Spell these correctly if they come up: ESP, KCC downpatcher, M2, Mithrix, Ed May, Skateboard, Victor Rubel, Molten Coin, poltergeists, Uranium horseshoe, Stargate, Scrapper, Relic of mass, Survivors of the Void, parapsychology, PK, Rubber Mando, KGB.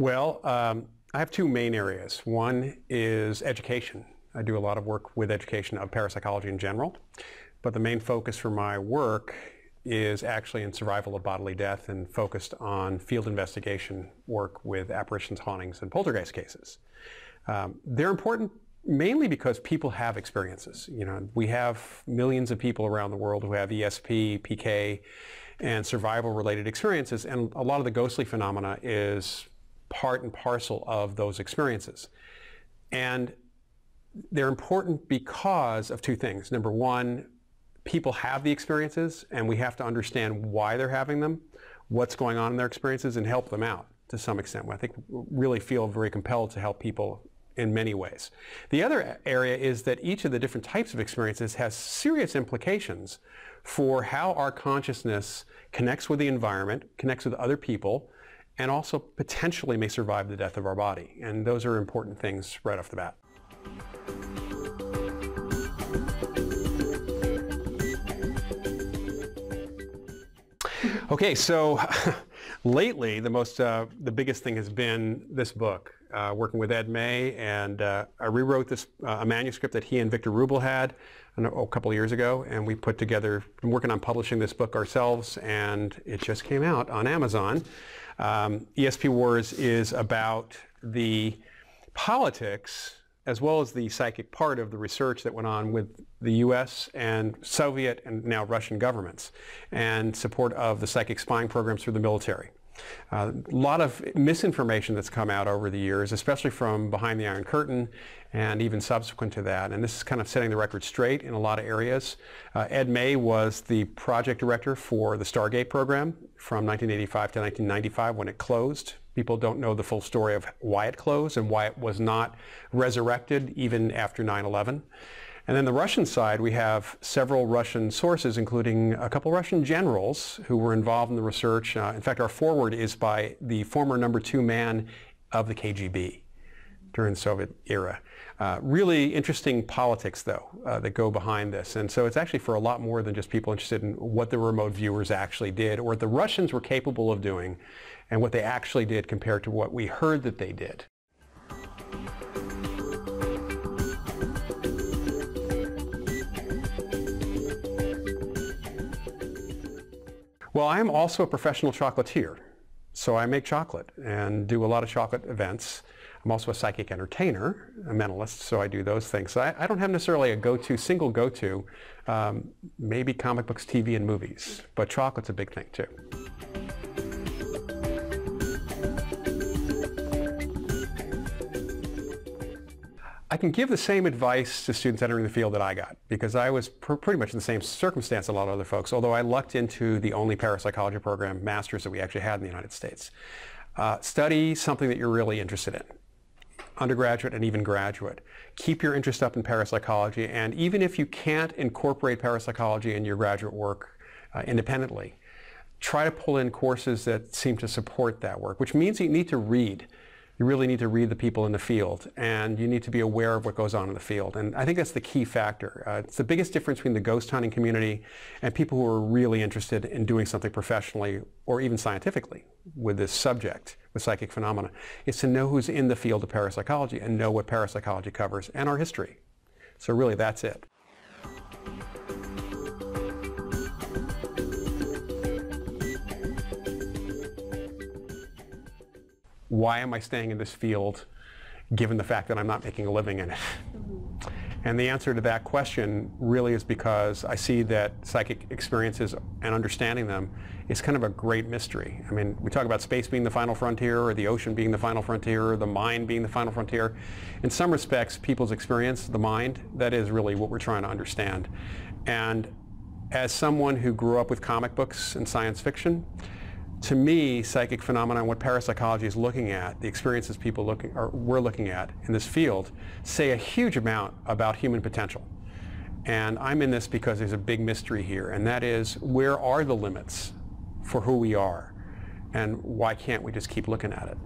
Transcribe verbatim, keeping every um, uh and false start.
Well, um, I have two main areas. One is education. I do a lot of work with education of parapsychology in general, but the main focus for my work is actually in survival of bodily death and focused on field investigation work with apparitions, hauntings, and poltergeist cases. Um, they're important mainly because people have experiences. You know, we have millions of people around the world who have E S P, P K, and survival-related experiences, and a lot of the ghostly phenomena is part and parcel of those experiences. And they're important because of two things. Number one, people have the experiences and we have to understand why they're having them, what's going on in their experiences, and help them out to some extent. I think we really feel very compelled to help people in many ways. The other area is that each of the different types of experiences has serious implications for how our consciousness connects with the environment, connects with other people, and also potentially may survive the death of our body. And those are important things right off the bat. Okay, so lately the most, uh, the biggest thing has been this book, uh, working with Ed May, and uh, I rewrote this, uh, a manuscript that he and Victor Rubel had a couple of years ago, and we put together, been working on publishing this book ourselves, and it just came out on Amazon. Um, E S P Wars is about the politics as well as the psychic part of the research that went on with the U S and Soviet and now Russian governments and support of the psychic spying programs through the military. Uh, a lot of misinformation that's come out over the years, especially from behind the Iron Curtain and even subsequent to that. And this is kind of setting the record straight in a lot of areas. Uh, Ed May was the project director for the Stargate program from nineteen eighty-five to nineteen ninety-five when it closed. People don't know the full story of why it closed and why it was not resurrected even after nine eleven. And then the Russian side, we have several Russian sources, including a couple Russian generals who were involved in the research. Uh, in fact, our foreword is by the former number two man of the K G B during the Soviet era. Uh, really interesting politics, though, uh, that go behind this. And so it's actually for a lot more than just people interested in what the remote viewers actually did or what the Russians were capable of doing and what they actually did compared to what we heard that they did. Well, I'm also a professional chocolatier, so I make chocolate and do a lot of chocolate events. I'm also a psychic entertainer, a mentalist, so I do those things. So I, I don't have necessarily a go-to, single go-to, um, maybe comic books, T V, and movies, but chocolate's a big thing too. I can give the same advice to students entering the field that I got, because I was pr pretty much in the same circumstance a lot of other folks, although I lucked into the only parapsychology program master's that we actually had in the United States. Uh, study something that you're really interested in, undergraduate and even graduate. Keep your interest up in parapsychology, and even if you can't incorporate parapsychology in your graduate work uh, independently, try to pull in courses that seem to support that work, which means you need to read. You really need to read the people in the field, and you need to be aware of what goes on in the field. And I think that's the key factor. Uh, it's the biggest difference between the ghost hunting community and people who are really interested in doing something professionally or even scientifically with this subject, with psychic phenomena, is to know who's in the field of parapsychology and know what parapsychology covers and our history. So really, that's it. Why am I staying in this field given the fact that I'm not making a living in it? And the answer to that question really is because I see that psychic experiences and understanding them is kind of a great mystery. I mean, we talk about space being the final frontier, or the ocean being the final frontier, or the mind being the final frontier. In some respects, people's experience, the mind, that is really what we're trying to understand. And as someone who grew up with comic books and science fiction, to me, psychic phenomena, what parapsychology is looking at, the experiences people looking, or we're looking at in this field, say a huge amount about human potential. And I'm in this because there's a big mystery here, and that is, where are the limits for who we are? And why can't we just keep looking at it?